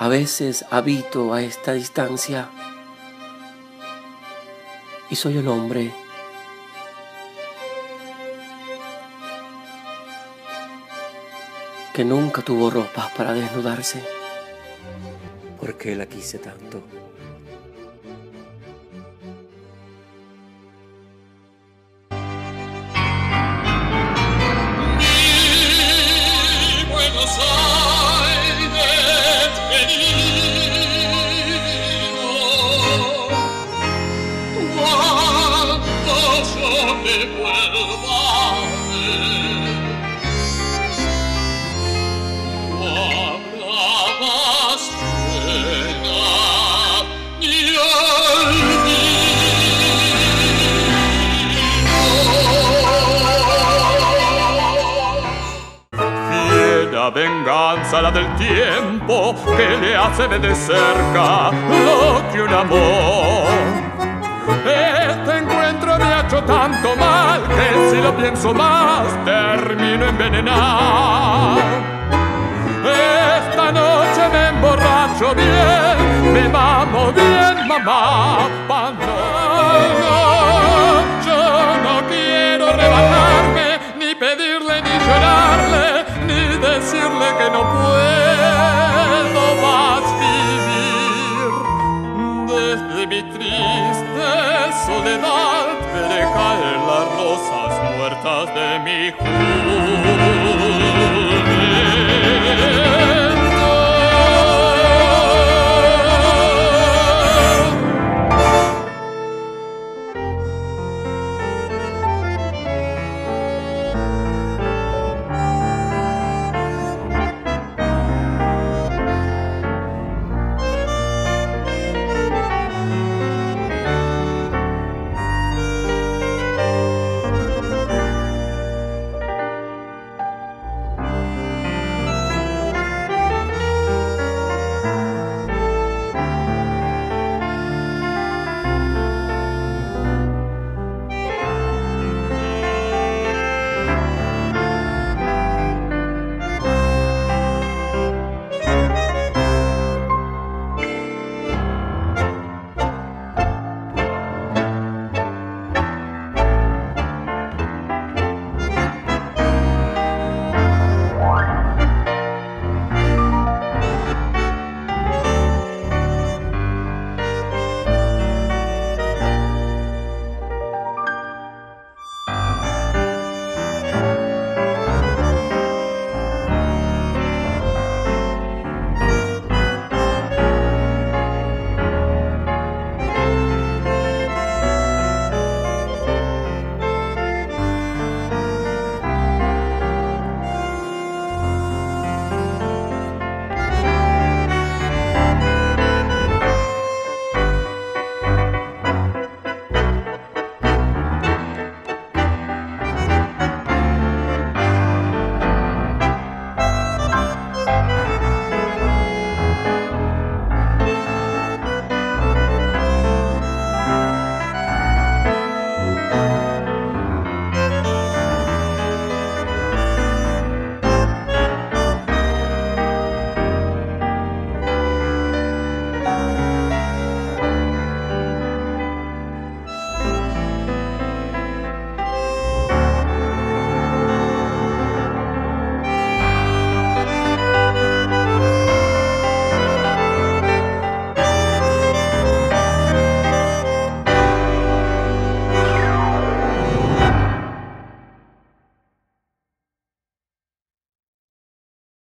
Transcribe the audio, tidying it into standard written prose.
A veces habito a esta distancia y soy el hombre que nunca tuvo ropas para desnudarse, porque la quise tanto. Venganza la del tiempo que le hace ver de cerca lo que un amor. Este encuentro me ha hecho tanto mal que si lo pienso más termino envenenado. Esta noche me emborracho bien, me mamo bien, mamá. Cuando yo no quiero rebajarme, ni pedirle ni llorarle, decirle que no puedo más vivir. Desde mi triste soledad veré caer las rosas muertas de mi juventud.